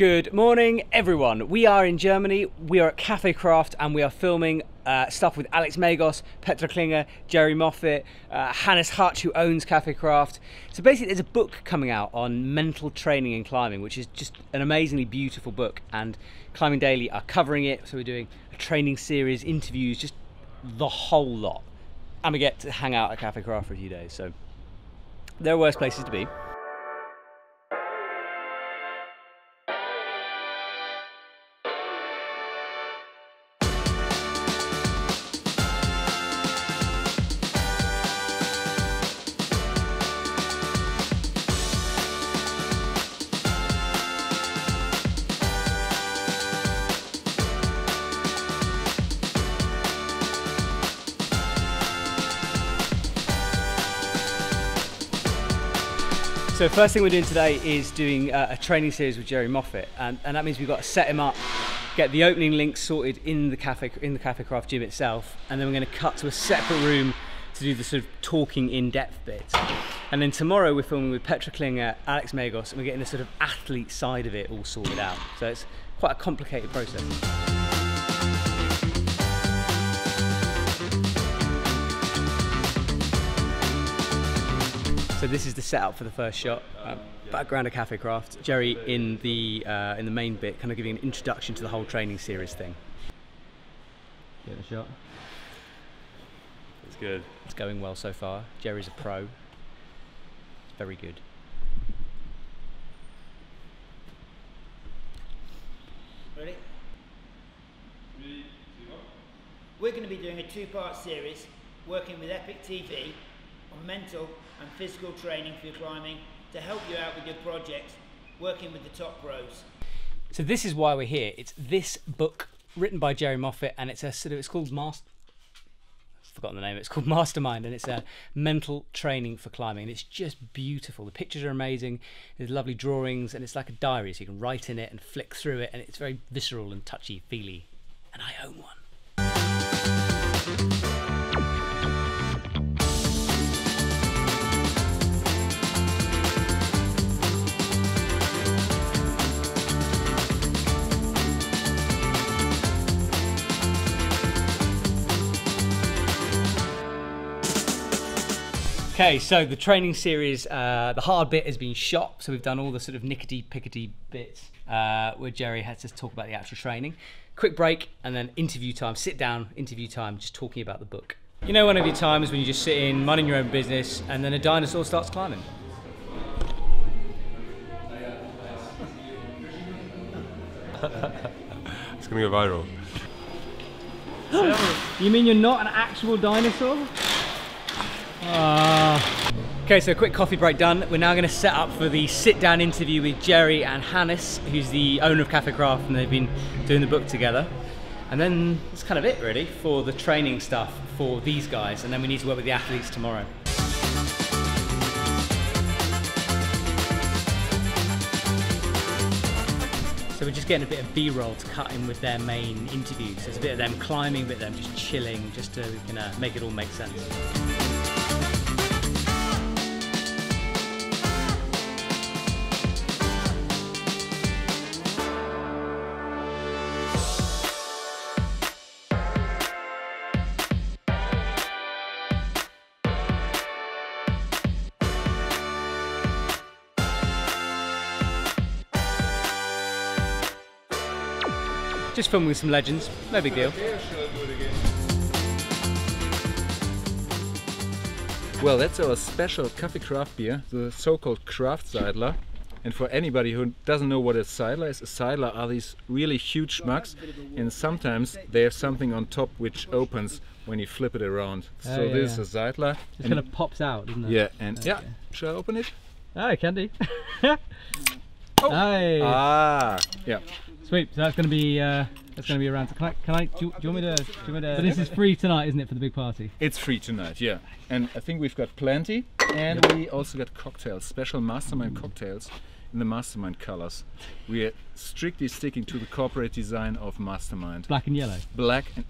Good morning, everyone. We are in Germany. We are at Cafe Kraft, and we are filming stuff with Alex Megos, Petra Klingler, Jerry Moffatt, Hannes Hutch, who owns Cafe Kraft. So basically, there's a book coming out on mental training and climbing, which is just an amazingly beautiful book. And Climbing Daily are covering it. So we're doing a training series, interviews, just the whole lot. And we get to hang out at Cafe Kraft for a few days. So there are worse places to be. So first thing we're doing today is doing a training series with Jerry Moffatt, and that means we've got to set him up, get the opening links sorted in the Cafe Kraft gym itself, and then we're going to cut to a separate room to do the sort of talking in-depth bits. And then tomorrow we're filming with Petra Klingler, Alex Megos, and we're getting the sort of athlete side of it all sorted out. So it's quite a complicated process. So this is the setup for the first shot. Background of Cafe Kraft. Jerry in the main bit, kind of giving an introduction to the whole training series thing. Get the shot. It's good. It's going well so far. Jerry's a pro. It's very good. Ready? 3, 2, 1. We're going to be doing a two-part series, working with Epic TV on mental and physical training for your climbing to help you out with your projects, working with the top pros. So this is why we're here. It's this book written by Jerry Moffatt, and it's called Mastermind, and it's a mental training for climbing, and it's just beautiful. The pictures are amazing, there's lovely drawings, and it's like a diary, so you can write in it and flick through it, and it's very visceral and touchy-feely, and I own one. Okay, so the training series, the hard bit has been shot, so we've done all the sort of nickety-pickety bits where Jerry had to talk about the actual training. Quick break, and then interview time, sit down, interview time, just talking about the book. You know, one of your times when you just sit in, minding your own business, and then a dinosaur starts climbing. It's gonna go viral. Oh, you mean you're not an actual dinosaur? Okay, so a quick coffee break done. We're now going to set up for the sit-down interview with Jerry and Hannes, who's the owner of Cafe Kraft, and they've been doing the book together. And then that's kind of it, really, for the training stuff for these guys. And then we need to work with the athletes tomorrow. So we're just getting a bit of B-roll to cut in with their main interview. So it's a bit of them climbing, a bit of them just chilling, just so we can make it all make sense. Just filming with some legends, no big deal. Well, that's our special Cafe Kraft beer, the so-called Kraft Seidla. And for anybody who doesn't know what a Seidla are these really huge mugs, and sometimes they have something on top which opens when you flip it around. So this is a Seidla. It kind of pops out, doesn't it? Yeah, and yeah, shall I open it? Ah, I can do. Oh. Nice. Ah, yeah. Sweet. So that's going to be around. Do you want me to? So this is free tonight, isn't it, for the big party? It's free tonight, yeah. And I think we've got plenty, and we also got cocktails, special Mastermind cocktails in the Mastermind colors. We are strictly sticking to the corporate design of Mastermind. Black and yellow. Black and.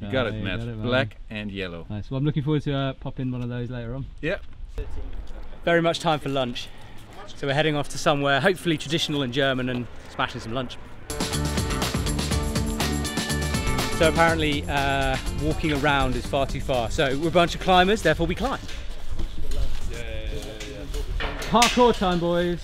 You got it, Matt. Got it, black and yellow. Nice. Well, I'm looking forward to popping one of those later on. Yeah. Very much time for lunch. So we're heading off to somewhere hopefully traditional and German and smashing some lunch. So apparently walking around is far too far. So we're a bunch of climbers, therefore we climb. Parkour time, boys.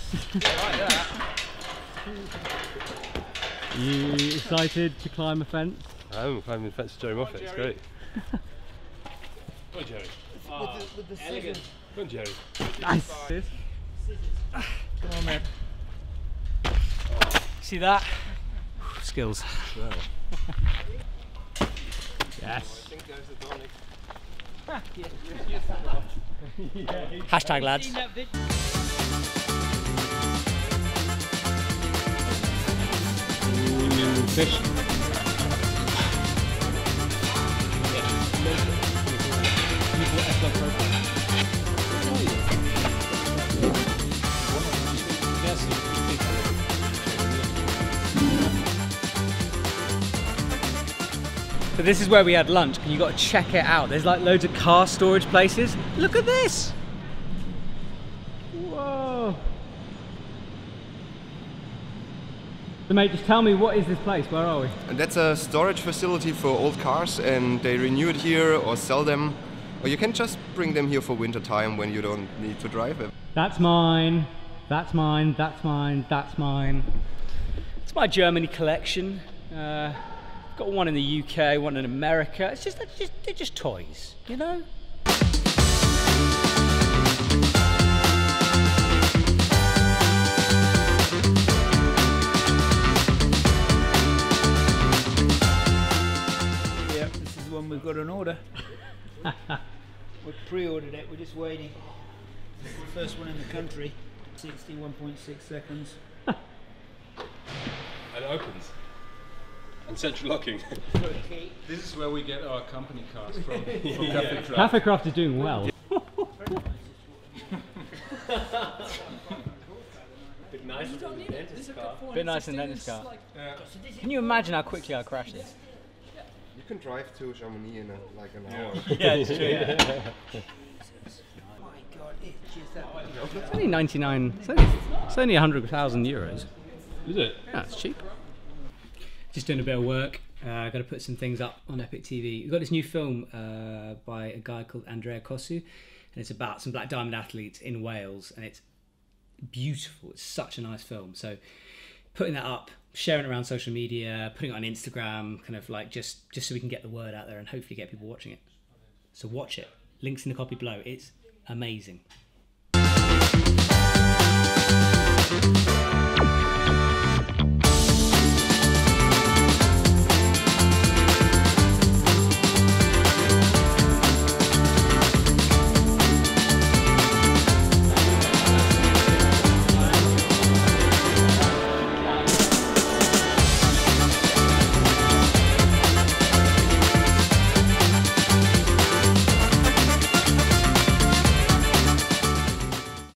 You excited to climb a fence? I haven't climbed a fence with Jerry Moffatt, it's great. Go on, Jerry. With the scissors. Go on, Jerry. Nice. Scissors. Come on, man. See that? Skills. Yes. Hashtag lads. Fish. So this is where we had lunch and you got to check it out. There's like loads of car storage places. Look at this. Whoa. So mate, just tell me, what is this place? Where are we? That's a storage facility for old cars, and they renew it here or sell them. Or you can just bring them here for winter time when you don't need to drive it. That's mine, that's mine, that's mine, that's mine. It's my Germany collection. Got one in the UK, one in America. It's just, they're just toys, you know? We've got an order. We've pre-ordered it, we're just waiting. This is the first one in the country. 61.6 seconds. And it opens. And central locking. Okay. This is where we get our company cars from. Cafe Kraft. Cafe Kraft is doing well. Bit nice in Dennis' car. Like, can you imagine how quickly I crash this? You can drive to Chamonix in like an hour. Yeah, it's true. Yeah. My God, it's just that much. It's only 99, it's only 100,000 euros. Is it? Yeah, it's cheap. Just doing a bit of work. Got to put some things up on Epic TV. We've got this new film by a guy called Andrea Cossu, and it's about some Black Diamond athletes in Wales, and it's beautiful. It's such a nice film. So putting that up, sharing it around social media, putting it on Instagram, kind of like just so we can get the word out there and hopefully get people watching it. So watch it. Links in the copy below. It's amazing.